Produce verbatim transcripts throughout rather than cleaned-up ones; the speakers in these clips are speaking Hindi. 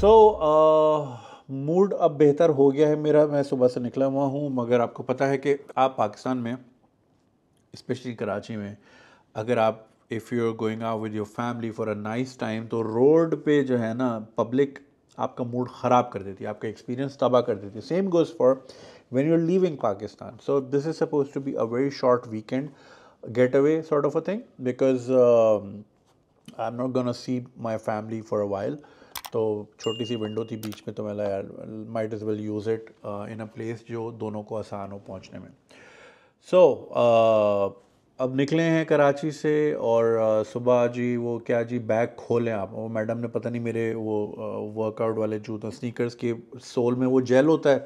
सो मूड अब बेहतर हो गया है मेरा। मैं सुबह से निकला हुआ हूँ, मगर आपको पता है कि आप पाकिस्तान में, स्पेशली कराची में, अगर आप if you are going out with your family for a nice time, तो रोड पे जो है ना पब्लिक आपका मूड ख़राब कर देती है, आपका एक्सपीरियंस तबाह कर देती है। Same goes for when you are leaving Pakistan. So this is suppose to be a very short weekend get away sort of a thing, because I am not gonna see my family for a while. तो छोटी सी विंडो थी बीच में, तो मैं यार might as well use it in a place जो दोनों को आसान हो पहुंचने में। सो so, uh, अब निकले हैं कराची से और uh, सुबह जी वो क्या जी बैग खोलें आप, वो मैडम ने पता नहीं मेरे वो वर्कआउट uh, वाले जूते स्नीकर्स के सोल में वो जेल होता है,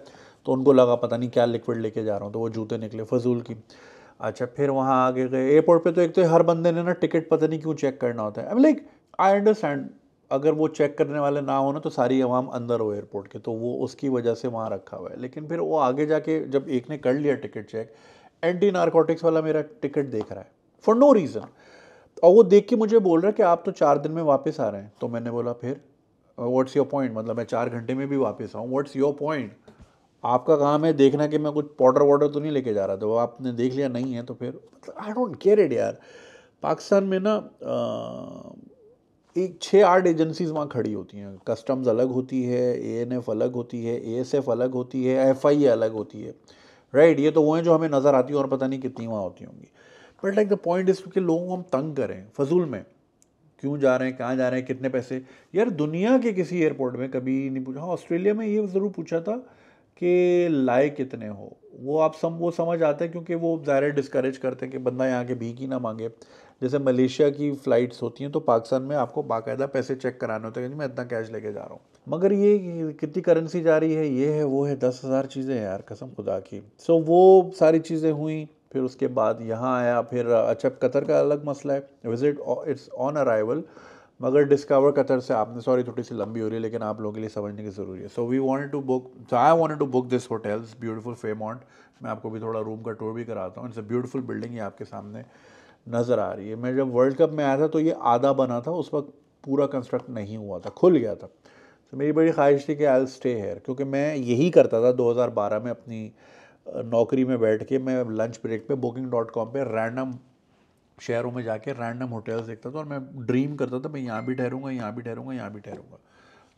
तो उनको लगा पता नहीं क्या लिक्विड लेके जा रहा हूँ, तो वो जूते निकले फजूल की। अच्छा फिर वहाँ आगे गए एयरपोर्ट पे, तो एक तो हर बंदे ने ना टिकट पता नहीं क्यों चेक करना होता है। I am like I understand, अगर वो चेक करने वाले ना हो ना तो सारी आवाम अंदर हो एयरपोर्ट के, तो वो उसकी वजह से वहाँ रखा हुआ है। लेकिन फिर वो आगे जाके जब एक ने कर लिया टिकट चेक, एंटी नारकोटिक्स वाला मेरा टिकट देख रहा है फॉर नो रीज़न, और वो देख के मुझे बोल रहा है कि आप तो चार दिन में वापस आ रहे हैं। तो मैंने बोला फिर व्हाट्स योर पॉइंट, मतलब मैं चार घंटे में भी वापस आऊँ, व्हाट्स योर पॉइंट? आपका काम है देखना कि मैं कुछ पाउडर वाउडर तो नहीं लेके जा रहा, तो आपने देख लिया नहीं है तो फिर आई डोंट केयर इट यार। पाकिस्तान में ना आ, एक छः आठ एजेंसीज़ वहाँ खड़ी होती हैं, कस्टम्स अलग होती है, ए एन एफ अलग होती है, ए एस एफ अलग होती है, एफ आई ए अलग होती है, राइट right? ये तो वो हैं जो हमें नज़र आती हैं और पता नहीं कितनी वहाँ होती होंगी। But like the point is कि लोगों को हम तंग करें फजूल में, क्यों जा रहे हैं, कहाँ जा रहे हैं, कितने पैसे। यार दुनिया के किसी एयरपोर्ट में कभी नहीं पूछा। हाँ ऑस्ट्रेलिया में ये ज़रूर पूछा था कि लाए कितने हो, वो आप सम वो समझ आते हैं क्योंकि वो ज़ाहिर डिस्करेज करते हैं कि बंदा यहाँ के भीख ही ना मांगे। जैसे मलेशिया की फ़्लाइट्स होती हैं तो पाकिस्तान में आपको बाकायदा पैसे चेक कराने होते हैं कि मैं इतना कैश लेके जा रहा हूँ, मगर ये कितनी करेंसी जा रही है, ये है वो है, दस हज़ार चीज़ें यार कसम खुदा की। सो वो सारी चीज़ें हुई, फिर उसके बाद यहाँ आया। फिर अच्छा कतर का अलग मसला है, विज़िट इट्स ऑन अराइवल, मगर डिस्कवर कतर से आपने, सॉरी थोड़ी सी लंबी हो रही है लेकिन आप लोगों के लिए समझने की ज़रूरी है। So we wanted to book I wanted to book this hotels beautiful Fairmont. मैं आपको भी थोड़ा रूम का टूर भी कराता हूँ। इट्स अ ब्यूटीफुल बिल्डिंग, ये आपके सामने नज़र आ रही है। मैं जब वर्ल्ड कप में आया था तो ये आधा बना था, उस वक्त पूरा कंस्ट्रक्ट नहीं हुआ था, खुल गया था। तो मेरी बड़ी ख्वाहिश थी कि आई विल स्टे हेयर, क्योंकि मैं यही करता था दो हज़ार बारह में अपनी नौकरी में बैठ के। मैं लंच ब्रेक पे बुकिंग डॉट कॉम पर रैंडम शहरों में जाके रैंडम होटल्स देखता था और मैं ड्रीम करता था मैं यहाँ भी ठहरूंगा, यहाँ भी ठहरूंगा, यहाँ भी ठहरूंगा।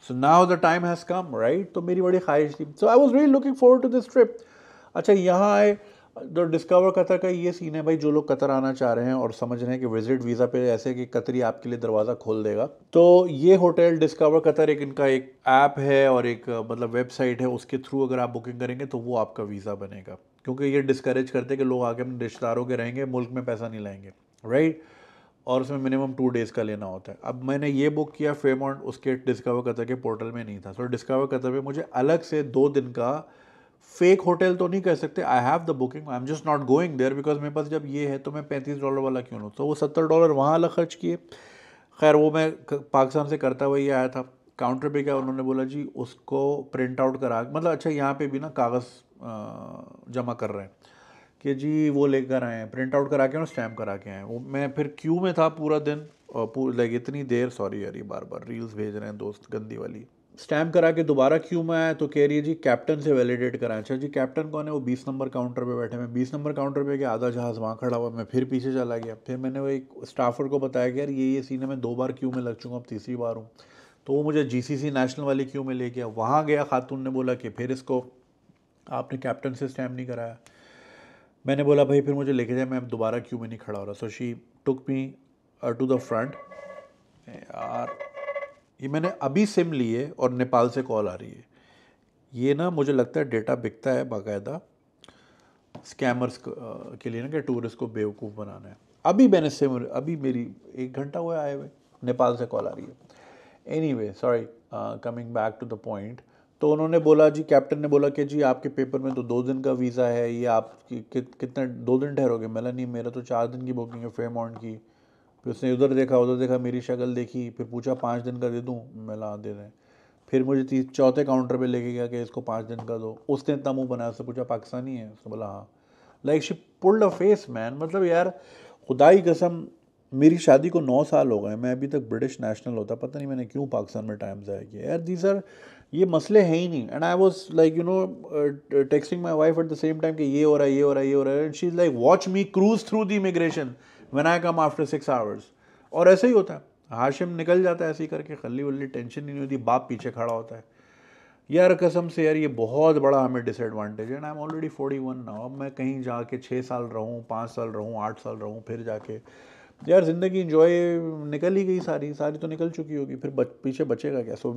So now the time has come right. तो मेरी बड़ी ख्वाहिश थी, so I was really looking forward to this trip. अच्छा यहाँ आए तो डिस्कवर कतर का ये सीन है भाई, जो लोग कतर आना चाह रहे हैं और समझ रहे हैं कि विजिट वीज़ा पे ऐसे कि कतरी आपके लिए दरवाज़ा खोल देगा, तो ये होटल डिस्कवर कतर एक इनका एक ऐप है और एक मतलब वेबसाइट है, उसके थ्रू अगर आप बुकिंग करेंगे तो वो आपका वीज़ा बनेगा। क्योंकि ये डिस्करेज करते हैं कि लोग आके अपने रिश्तेदारों के रहेंगे, मुल्क में पैसा नहीं लाएंगे राइट, और उसमें मिनिमम टू डेज़ का लेना होता है। अब मैंने ये बुक किया फेयरमॉन्ट, उसके डिस्कवर कतर के पोर्टल में नहीं था। सो डिस्कवर कतर में मुझे अलग से दो दिन का फेक होटल तो नहीं कह सकते, I have the booking, I am just not going there because मेरे पास जब ये है तो मैं पैंतीस डॉलर वाला क्यों लूँ। तो वो सत्तर डॉलर वहाँ अलग खर्च किए। खैर वो मैं पाकिस्तान से करता हुआ ही आया था। काउंटर पे क्या उन्होंने बोला जी उसको प्रिंट आउट करा, मतलब अच्छा यहाँ पे भी ना कागज़ जमा कर रहे हैं कि जी वो लेकर आए हैं, प्रिंट आउट करा के और स्टैम्प करा के आए हैं। वो मैं फिर क्यू में था पूरा दिन और लाइक इतनी देर, सॉरी यार ये बार बार रील्स भेज रहे हैं दोस्त गंदी वाली। स्टैम्प करा के दोबारा क्यू में आया तो कह रही है जी कैप्टन से वैलिडेट कराएं। अच्छा जी कैप्टन कौन है? वो बीस नंबर काउंटर पे बैठे। मैं बीस नंबर काउंटर पे गया, आधा जहाज़ वहाँ खड़ा हुआ, मैं फिर पीछे चला गया। फिर मैंने वो एक स्टाफर को बताया कि यार ये ये सीन है, मैं दो बार क्यू में लग चुका हूँ, अब तीसरी बार हूँ। तो वो मुझे जी सी सी नेशनल वाली क्यू में ले गया, वहाँ गया। खातून ने बोला कि फिर इसको आपने कैप्टन से स्टैम्प नहीं कराया। मैंने बोला भाई फिर मुझे लेके जाए, मैं दोबारा क्यू में नहीं खड़ा हो रहा। So she took me to the front. यार ये मैंने अभी सिम लिए और नेपाल से कॉल आ रही है, ये ना मुझे लगता है डेटा बिकता है बाकायदा स्कैमर्स के लिए ना, कि टूरिस्ट को बेवकूफ़ बनाना है। अभी मैंने सिम, अभी मेरी एक घंटा हुआ आए हुए, नेपाल से कॉल आ रही है। Anyway sorry coming back to the point, तो उन्होंने बोला जी कैप्टन ने बोला कि जी आपके पेपर में तो दो दिन का वीज़ा है, ये आप कि, कितने दो दिन ठहरोगे? मेरा नहीं, मेरा तो चार दिन की बुकिंग है फेयरमॉन्ट की। फिर उसने उधर देखा उधर देखा, मेरी शक्ल देखी, फिर पूछा पाँच दिन का दे दूँ? मैं ला दे दें। फिर मुझे तीस चौथे काउंटर पे लेके गया कि इसको पाँच दिन का दो। उसने इतना मुंह बनाया, उससे पूछा पाकिस्तानी है? उसने बोला हाँ। Like she pulled a face man, मतलब यार खुदा की कसम मेरी शादी को नौ साल हो गए, मैं अभी तक ब्रिटिश नेशनल होता, पता नहीं मैंने क्यों पाकिस्तान में टाइम ज़ाया किया यार। दी सर ये मसले हैं ही नहीं। And I was like you know texting my wife at the same time कि ये हो रहा है, ये हो रहा है, ये हो रहा है, and she is like watch me cruise through the immigration when I come after six hours. और ऐसे ही होता है, हाशिम निकल जाता है ऐसे ही करके, खली वल्ली टेंशन ही नहीं होती, बाप पीछे खड़ा होता है। यार कसम से यार ये बहुत बड़ा हमें डिसएडवांटेज है। And I am already forty one now. अब मैं कहीं जाके छः साल रहूँ, पाँच साल रहूँ, आठ साल रहूँ, फिर जाके यार ज़िंदगी इंजॉय निकल ही गई सारी, सारी तो निकल चुकी होगी, फिर बच, पीछे बचेगा क्या। सो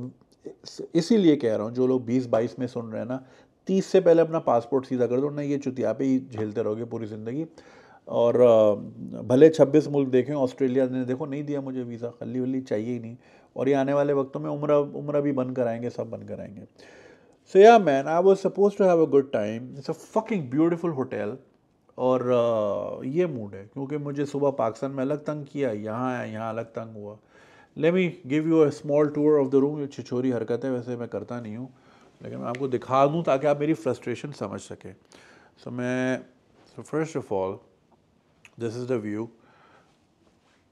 इसीलिए कह रहा हूँ जो लोग बीस बाईस में सुन रहे हैं ना, तीस से पहले अपना पासपोर्ट सीधा कर दो, ना ये चुतिया पे ही झेलते रहोगे पूरी ज़िंदगी। और भले छब्बीस मुल्क देखें, ऑस्ट्रेलिया ने देखो नहीं दिया मुझे वीज़ा, खली वली चाहिए ही नहीं। और ये आने वाले वक्तों में उम्र उम्र भी बंद कराएंगे, सब बंद कराएंगे। So yeah man I was suppose to have a good time, it's a fucking beautiful hotel. और ये मूड है क्योंकि मुझे सुबह पाकिस्तान में अलग तंग किया, यहाँ आया यहाँ अलग तंग हुआ। Let me give you a small tour of the room. ये छिछोरी हरकत है, वैसे मैं करता नहीं हूँ, लेकिन मैं आपको दिखा दूँ ताकि आप मेरी फ्रस्ट्रेशन समझ सकें। सो मैं so first of all this is the view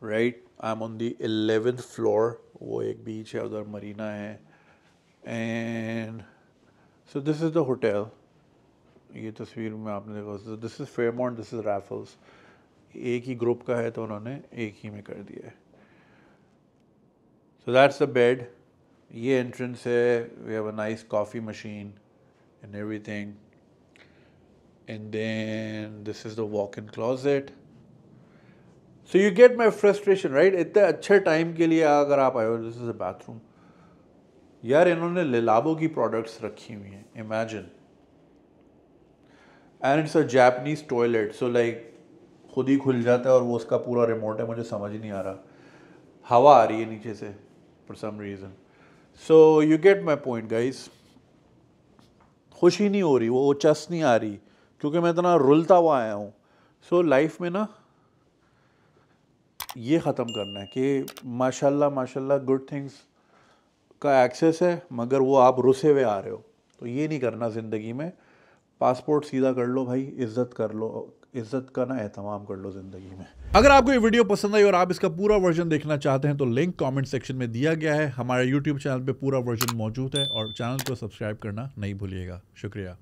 right. I am on the eleventh floor, वो एक बीच है, उधर मरीना है, and so this is the hotel. ये तस्वीर में आपने देखा, this is Fairmont, this is Raffles. एक ही ग्रुप का है तो उन्होंने एक ही में कर दिया है। सो दैट्स द बेड, ये एंट्रेंस है, we have a nice coffee machine and everything, and then this is the walk in closet. So you get my frustration right. इतने अच्छे टाइम के लिए अगर आप आए हो, दिस इज़ अ बाथरूम। यार इन्होंने लुलाबो की प्रोडक्ट्स रखी हुई हैं, imagine. And it's a Japanese toilet, so like खुद ही खुल जाता है और वो उसका पूरा रिमोट है, मुझे समझ ही नहीं आ रहा, हवा आ रही है नीचे से for some reason. So you get my point guys. खुशी नहीं हो रही, वो चस नहीं आ रही क्योंकि मैं इतना रुलता हुआ आया हूँ। सो लाइफ में ना ये ख़त्म करना है कि माशाल्लाह माशाल्लाह गुड थिंग्स का एक्सेस है, मगर वो आप रुसे हुए आ रहे हो, तो ये नहीं करना ज़िंदगी में। पासपोर्ट सीधा कर लो भाई, इज़्ज़त कर लो, इज़्ज़त का ना एहतमाम कर लो ज़िंदगी में। अगर आपको ये वीडियो पसंद आई और आप इसका पूरा वर्जन देखना चाहते हैं तो लिंक कमेंट सेक्शन में दिया गया है। हमारे यूट्यूब चैनल पे पूरा वर्जन मौजूद है और चैनल को सब्सक्राइब करना नहीं भूलिएगा। शुक्रिया।